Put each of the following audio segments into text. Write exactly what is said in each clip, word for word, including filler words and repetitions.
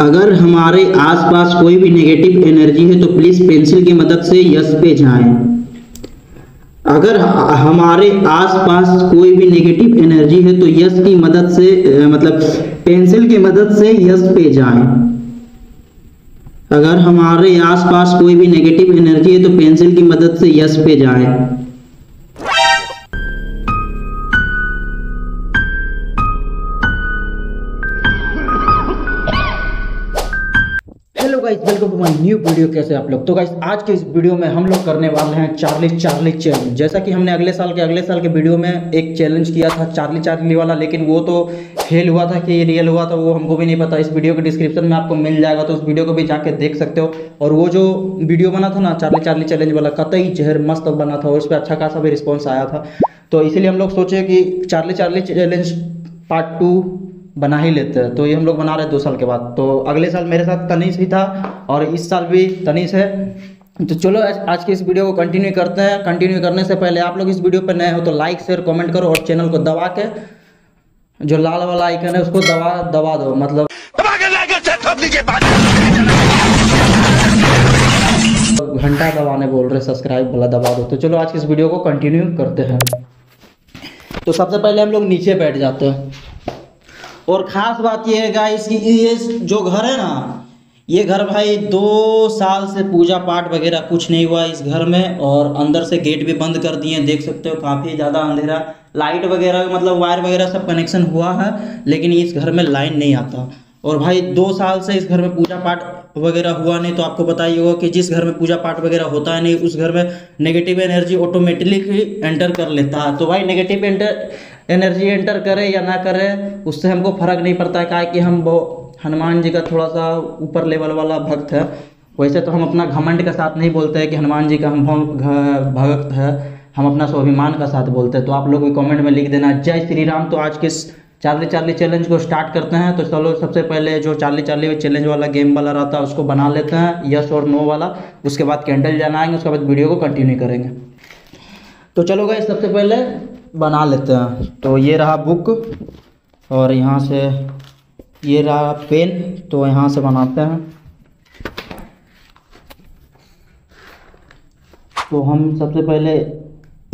अगर हमारे आसपास कोई भी नेगेटिव एनर्जी है तो प्लीज़ पेंसिल की मदद से यस पे जाएं। अगर हमारे आसपास कोई भी नेगेटिव एनर्जी है तो यस की मदद से मतलब पेंसिल की मदद से यस पे जाएं। अगर हमारे आसपास कोई भी नेगेटिव एनर्जी है तो पेंसिल की मदद से यस पे जाएं। Welcome to my new video. कैसे आप लोग? तो गाइस आज के इस वीडियो में हम लोग करने वाले हैं चार्ली चार्ली चैलेंज। जैसा कि हमने अगले साल के अगले साल के वीडियो में एक चैलेंज किया था चार्ली चार्ली वाला, लेकिन वो तो फेल हुआ था कि रियल हुआ था वो हमको भी नहीं पता। इस वीडियो के डिस्क्रिप्शन में आपको मिल जाएगा, तो उस वीडियो को भी जाके देख सकते हो। और वो जो वीडियो बना था ना चार्ली चार्ली चैलेंज वाला, कतई जहर मस्त बना था और उस पर अच्छा खासा भी रिस्पॉन्स आया था। तो इसीलिए हम लोग सोचे कि Charlie Charlie challenge part two बना ही लेते हैं। तो ये हम लोग बना रहे हैं दो साल के बाद। तो अगले साल मेरे साथ तनीश ही था और इस साल भी तनीश है। तो चलो आज, आज के इस वीडियो को कंटिन्यू करते हैं। कंटिन्यू करने से पहले आप लोग इस वीडियो पर नए हो तो लाइक शेयर कमेंट करो और चैनल को दबा के जो लाल वाला आइकन है उसको दबा दबा दो, मतलब घंटा दबाने बोल रहे, सब्सक्राइब वाला दबा दो। तो चलो आज के इस वीडियो को कंटिन्यू करते हैं। तो सबसे पहले हम लोग नीचे बैठ जाते हैं। और ख़ास बात यह है गाइस कि ये जो घर है ना, ये घर भाई दो साल से पूजा पाठ वगैरह कुछ नहीं हुआ इस घर में। और अंदर से गेट भी बंद कर दिए, देख सकते हो काफ़ी ज़्यादा अंधेरा। लाइट वगैरह मतलब वायर वगैरह सब कनेक्शन हुआ है, लेकिन इस घर में लाइन नहीं आता। और भाई दो साल से इस घर में पूजा पाठ वगैरह हुआ नहीं। तो आपको पता ही होगा कि जिस घर में पूजा पाठ वगैरह होता है नहीं उस घर में नेगेटिव एनर्जी ऑटोमेटिकली एंटर कर लेता है। तो भाई नेगेटिव एंटर एनर्जी एंटर करे या ना करे उससे हमको फर्क नहीं पड़ता है, क्या कि हम वो हनुमान जी का थोड़ा सा ऊपर लेवल वाला भक्त है। वैसे तो हम अपना घमंड के साथ नहीं बोलते हैं कि हनुमान जी का हम भक्त है, हम अपना स्वाभिमान का साथ बोलते हैं। तो आप लोग भी कमेंट में लिख देना जय श्री राम। तो आज के चार्ली चार्ली चैलेंज को स्टार्ट करते हैं। तो चलो सबसे पहले जो चार्ली चार्ली चैलेंज वाला गेम वाला रहता है उसको बना लेते हैं, यस और नो वाला। उसके बाद कैंडल जलाएंगे, उसके बाद वीडियो को कंटिन्यू करेंगे। तो चलो गाइस सबसे पहले बना लेते हैं। तो ये रहा बुक और यहाँ से ये रहा पेन, तो यहाँ से बनाते हैं। तो हम सबसे पहले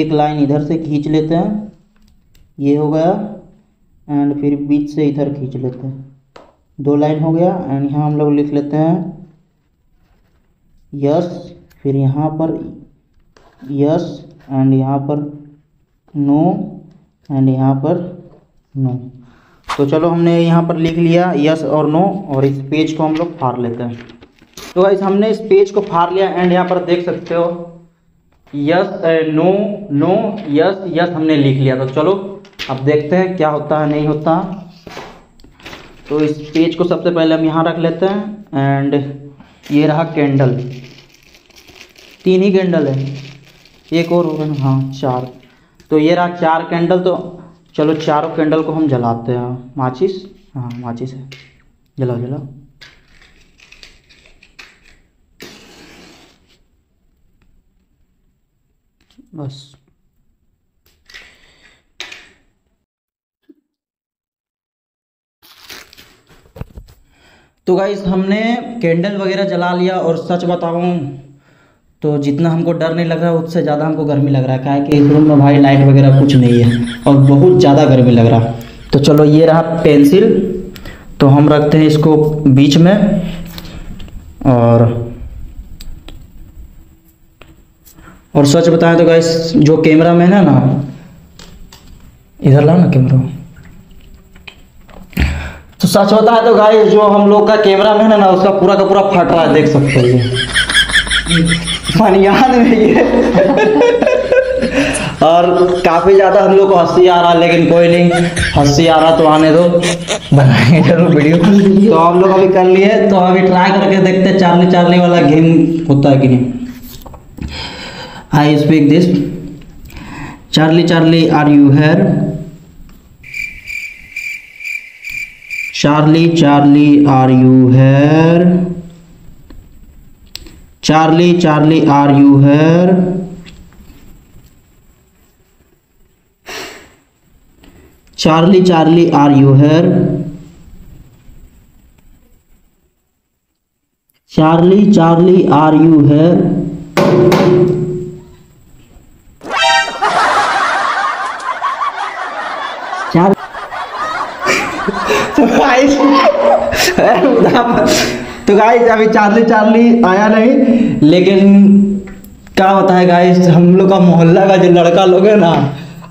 एक लाइन इधर से खींच लेते हैं, ये हो गया, एंड फिर बीच से इधर खींच लेते हैं, दो लाइन हो गया। एंड यहाँ हम लोग लिख लेते हैं यस, फिर यहाँ पर यस, एंड यहाँ पर नो, एंड यहाँ पर नो। तो चलो हमने यहाँ पर लिख लिया यस और नो, और इस पेज को हम लोग फाड़ लेते हैं। तो गाइस हमने इस पेज को फाड़ लिया एंड यहाँ पर देख सकते हो yes no no yes yes हमने लिख लिया। तो चलो अब देखते हैं क्या होता है नहीं होता। तो इस पेज को सबसे पहले हम यहाँ रख लेते हैं। एंड ये रहा कैंडल, तीन ही कैंडल है, एक और होगा, हाँ चार। तो ये रहा चार कैंडल। तो चलो चारों कैंडल को हम जलाते हैं। माचिस, हाँ माचिस है, जलाओ जलाओ। बस तो गाइस हमने कैंडल वगैरह जला लिया। और सच बताऊं तो जितना हमको डर नहीं लग रहा है उससे ज़्यादा हमको गर्मी लग रहा है, क्या है कि इस रूम में भाई लाइट वगैरह कुछ नहीं है और बहुत ज़्यादा गर्मी लग रहा है। तो चलो ये रहा पेंसिल, तो हम रखते हैं इसको बीच में। और और सच बताएं तो गाइस जो कैमरा मैन है ना, इधर लाओ ना कैमरा। तो सच बताएं तो गाइस जो हम लोग का कैमरा मैन है ना उसका पूरा का पूरा फट रहा है, देख सकते हो बनियान में ये और काफ़ी ज़्यादा हम लोग को हंसी आ रहा, लेकिन कोई नहीं, हंसी आ रहा तो आने दो, बनाएंगे जरूर वीडियो। तो हम लोग अभी कर लिए, तो अभी ट्राई करके देखते हैं चार्ली चार्ली वाला गेम होता है कि नहीं। I speak this Charlie Charlie are you here, Charlie Charlie are you here, Charlie Charlie are you here, Charlie Charlie are you here, Charlie Charlie are you here? तो guys अभी Charlie Charlie आया नहीं, लेकिन क्या होता है guys, हम लोग का मोहल्ला का जो लड़का लोग है ना,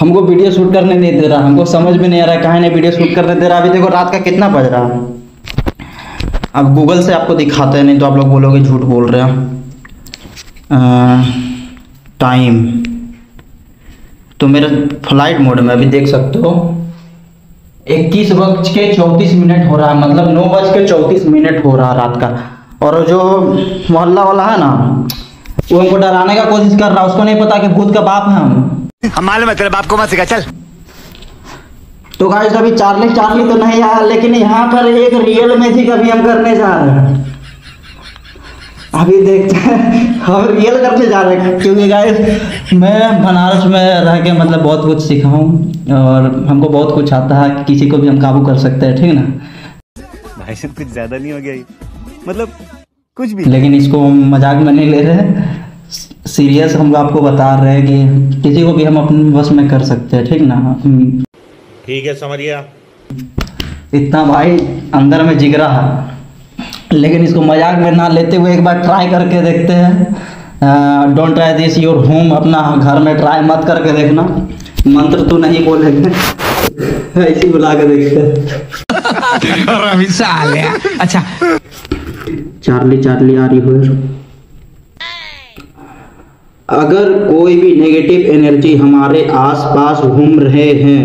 हमको वीडियो शूट करने नहीं दे रहा। हमको समझ में नहीं आ रहा है कहाँ नहीं वीडियो शूट करने दे रहा। अभी देखो रात का कितना बज रहा है, अब गूगल से आपको दिखाते हैं, नहीं तो आप लोग बोलोगे झूठ बोल रहे हैं। टाइम तो मेरा फ्लाइट मोड में अभी देख सकते हो इक्कीस बज के चौंतीस मिनट हो रहा है, मतलब नौ बज के चौंतीस मिनट हो रहा है रात का। और जो मोहल्ला वाला है ना, वो हमको डराने का कोशिश कर रहा है, उसको नहीं पता कि भूत का बाप है हम। हमारे मतलब बाप को मत सिखा चल। तो गाइस अभी चार्ली चार्ली तो नहीं आया, लेकिन यहाँ पर एक रियल मैजिक अभी हम करने जा रहे हैं। अभी देखते हैं हम रियल करने जा रहे हैं, क्योंकि गाइस मैं बनारस में रह के मतलब बहुत कुछ सीखा हूँ और हमको बहुत कुछ आता है कि किसी को भी हम काबू कर सकते हैं, ठीक है ना भाई साहब? कुछ ज़्यादा नहीं हो गया मतलब कुछ भी, लेकिन इसको हम मजाक में नहीं ले रहे हैं, सीरियस हम आपको बता रहे हैं कि किसी को भी हम अपने बस में कर सकते हैं, ठीक ना? ठीक है समरिया, इतना भाई अंदर में जिगरा है, लेकिन इसको मजाक में ना लेते हुए एक बार ट्राई करके देखते हैं। Don't try this your home, अपना घर में ट्राई मत करके देखना, मंत्र तो नहीं बोलेंगे ऐसी बुला के देखते। अच्छा चार्ली चार्ली आ रही हो। अगर कोई भी नेगेटिव एनर्जी हमारे आसपास घूम रहे हैं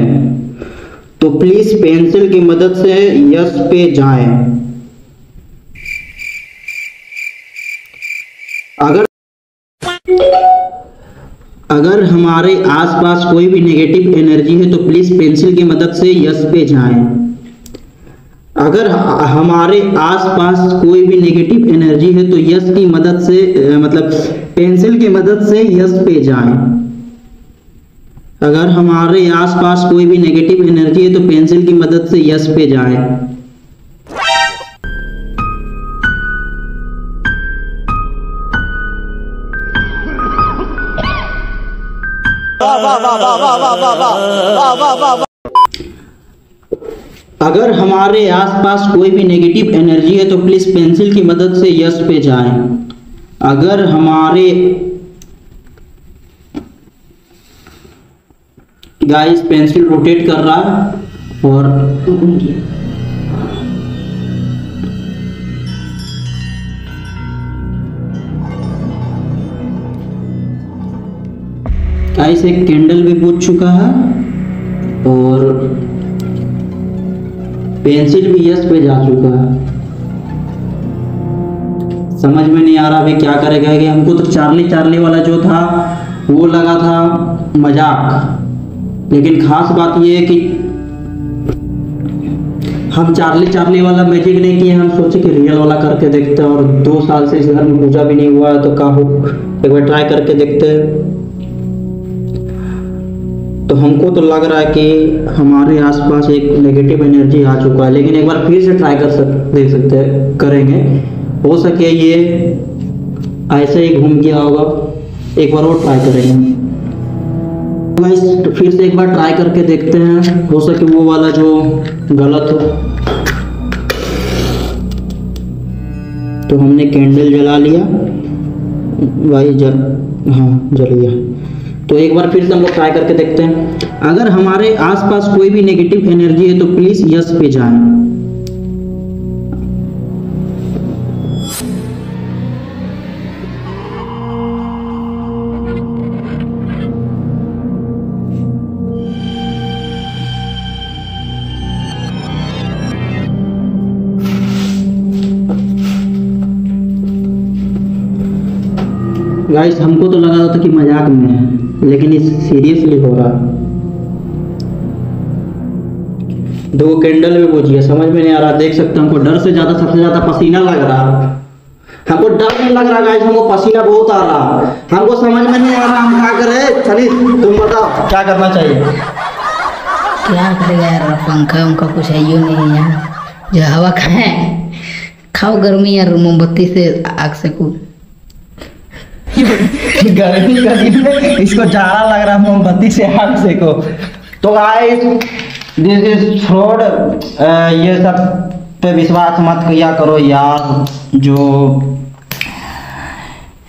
तो प्लीज पेंसिल की मदद से यस पे जाएं। अगर अगर हमारे आसपास कोई भी नेगेटिव एनर्जी है तो प्लीज पेंसिल की मदद से यस पे जाएं। अगर हमारे आसपास कोई भी नेगेटिव एनर्जी है तो यस की मदद से मतलब पेंसिल की मदद से यस पे जाएं। अगर हमारे आसपास कोई भी नेगेटिव एनर्जी है तो पेंसिल की मदद से यस पे जाएं। वाह वाह वाह वाह वाह वाह वाह वाह वाह वाह। अगर हमारे आसपास कोई भी नेगेटिव एनर्जी है तो प्लीज पेंसिल की मदद से यस पे जाएं। अगर हमारे गाइस पेंसिल रोटेट कर रहा है और गाइस एक कैंडल भी बुझ चुका है और पेंसिल भी यस पे जा चुका है। समझ में नहीं आ रहा अभी क्या करेगा कि हमको तो चार्ली चार्ली वाला जो था वो लगा था मजाक, लेकिन खास बात ये है कि हम चार्ली चार्ली वाला मैजिक नहीं किए, हम सोचे कि रियल वाला करके देखते हैं। और दो साल से इस घर में पूजा भी नहीं हुआ है, तो का हो एक बार ट्राई करके देखते हैं। तो हमको तो लग रहा है कि हमारे आसपास एक नेगेटिव एनर्जी आ चुका है, लेकिन एक बार फिर से ट्राई कर सकते देख सकते करेंगे, हो सके ये ऐसे ही घूम के होगा। एक बार और ट्राई करेंगे, तो फिर से एक बार ट्राई करके देखते हैं, हो सके वो वाला जो गलत हो। तो हमने कैंडल जला लिया भाई, जल हाँ जल गया। तो एक बार फिर से हम लोग ट्राई करके देखते हैं। अगर हमारे आसपास कोई भी नेगेटिव एनर्जी है तो प्लीज यस पे जाएं। गाइस हमको तो लगा था कि मजाक में है, लेकिन इस सीरियसली हो रहा। दो कैंडल में बुझिए, समझ में नहीं आ रहा, देख सकते हैं। हमको डर से ज्यादा सबसे ज्यादा पसीना लग रहा, हमको डर नहीं लग रहा गाइस, हमको पसीना बहुत आ रहा, हमको समझ में नहीं आ रहा हम क्या करें। चलिए तुम बताओ क्या करना चाहिए, क्या करेगा यार? पंखा उनका कुछ है ही नहीं यार, जो हवा खाए खाओ गर्मी यार मोमबत्ती से आग से को गर्मी का दिन है, इसको जाड़ा लग रहा है मोमबत्ती से आग से को। तो गाइस दिस इज फ्रॉड, ये सब पे विश्वास मत किया करो यार। जो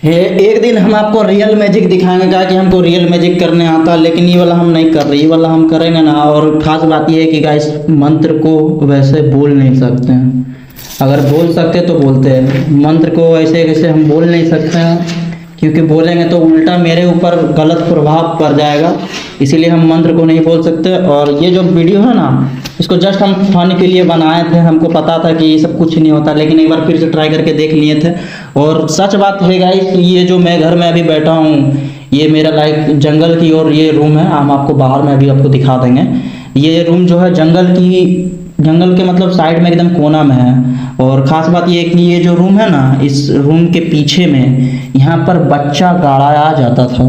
है एक दिन हम आपको रियल मैजिक दिखाएंगे क्या कि हमको रियल मैजिक करने आता है, लेकिन ये वाला हम नहीं कर रहे, ये वाला हम करेंगे ना। और खास बात ये है कि गाइस मंत्र को वैसे बोल नहीं सकते हैं, अगर बोल सकते तो बोलते हैं, मंत्र को ऐसे कैसे हम बोल नहीं सकते हैं क्योंकि बोलेंगे तो उल्टा मेरे ऊपर गलत प्रभाव पड़ जाएगा, इसीलिए हम मंत्र को नहीं बोल सकते। और ये जो वीडियो है ना इसको जस्ट हम फन के लिए बनाए थे, हमको पता था कि ये सब कुछ नहीं होता, लेकिन एक बार फिर से ट्राई करके देख लिए थे। और सच बात है गाइस, ये जो मैं घर में अभी बैठा हूँ ये मेरा लाइक जंगल की और ये रूम है, हम आपको बाहर में अभी आपको दिखा देंगे। ये रूम जो है जंगल की, जंगल के मतलब साइड में एकदम कोना में है। और ख़ास बात ये कि ये जो रूम है ना इस रूम के पीछे में यहाँ पर बच्चा गड़ाया जाता था,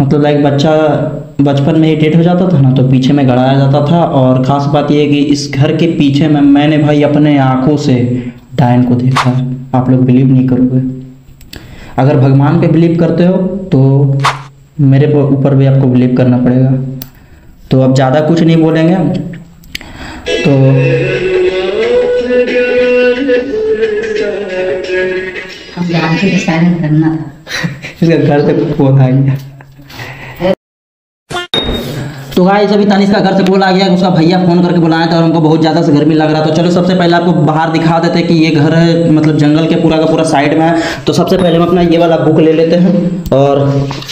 मतलब लाइक बच्चा बचपन में ही डेट हो जाता था ना तो पीछे में गड़ाया जाता था। और ख़ास बात ये है कि इस घर के पीछे में मैंने भाई अपने आँखों से डायन को देखा, आप लोग बिलीव नहीं करोगे। अगर भगवान पे बिलीव करते हो तो मेरे ऊपर भी आपको बिलीव करना पड़ेगा। तो अब ज़्यादा कुछ नहीं बोलेंगे, तो करना घर से फोन आ गया। तो गाइस अभी तनिष का घर से फोन आ गया, उसका भैया फोन करके बुलाया था और हमको बहुत ज़्यादा से गर्मी लग रहा था। चलो सबसे पहले आपको बाहर दिखा देते हैं कि ये घर है, मतलब जंगल के पूरा का पूरा साइड में है। तो सबसे पहले हम अपना ये वाला बुक ले लेते हैं और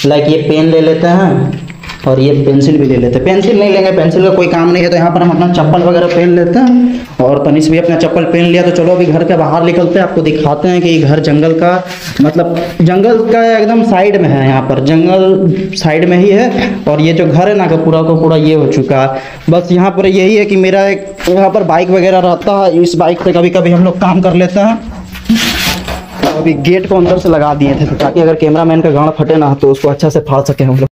लाइक ये पेन ले लेते हैं और ये पेंसिल भी ले लेते हैं। पेंसिल नहीं लेंगे, पेंसिल का कोई काम नहीं है। तो यहाँ पर हम अपना चप्पल वगैरह पहन लेते हैं और तनिष भी अपना चप्पल पहन लिया। तो चलो अभी घर के बाहर निकलते हैं, आपको दिखाते हैं कि घर जंगल का मतलब जंगल का एकदम साइड में है, यहाँ पर जंगल साइड में ही है। और ये जो घर है ना का पूरा का पूरा ये हो चुका है। बस यहाँ पर यही है कि मेरा एक यहाँ पर बाइक वगैरह रहता है, इस बाइक पर कभी कभी हम लोग काम कर लेते हैं। तो अभी गेट को अंदर से लगा दिए थे ताकि अगर कैमरा मैन का गाँव फटे ना तो उसको अच्छा से फाड़ सके हम लोग।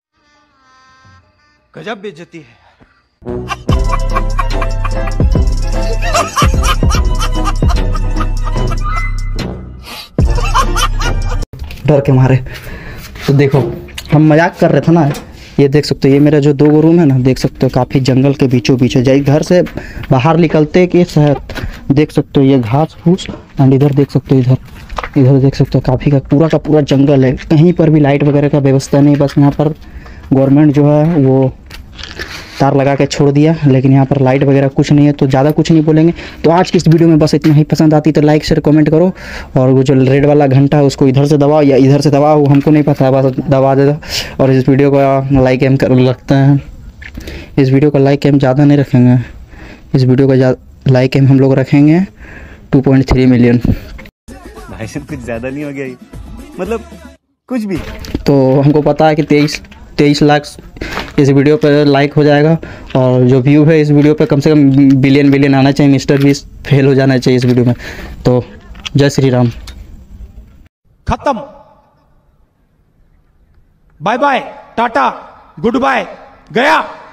गजब बेइज्जती है। डर के मारे तो देखो हम मजाक कर रहे थे ना, ये देख सकते हो ये मेरा जो दो रूम है ना, देख सकते हो काफ़ी जंगल के बीचों बीच है। जाइए घर से बाहर निकलते के साथ देख सकते हो ये घास फूस, एंड इधर देख सकते हो, इधर इधर देख सकते हो काफ़ी का पूरा का पूरा जंगल है, कहीं पर भी लाइट वगैरह का व्यवस्था नहीं। बस यहाँ पर गवर्नमेंट जो है वो तार लगा के छोड़ दिया, लेकिन यहाँ पर लाइट वगैरह कुछ नहीं है। तो ज़्यादा कुछ नहीं बोलेंगे। तो आज की इस वीडियो में बस इतना ही। पसंद आती तो लाइक शेयर कमेंट करो, और वो जो रेड वाला घंटा है उसको इधर से दबाओ या इधर से दबाओ, हमको नहीं पता, बस दबा देता। और इस वीडियो को लाइक हम कर रखते हैं, इस वीडियो का लाइक हम ज़्यादा नहीं रखेंगे, इस वीडियो का लाइक हम लोग रखेंगे टू पॉइंट थ्री मिलियन भाई साहब, कुछ ज़्यादा नहीं हो गया मतलब कुछ भी। तो हमको पता है कि तेईस तेईस लाख इस वीडियो पर लाइक हो जाएगा, और जो व्यू है इस वीडियो पर कम से कम बिलियन बिलियन आना चाहिए, मिस्टर बीस फेल हो जाना चाहिए इस वीडियो में। तो जय श्री राम, खत्म, bye bye, tata, goodbye, गया।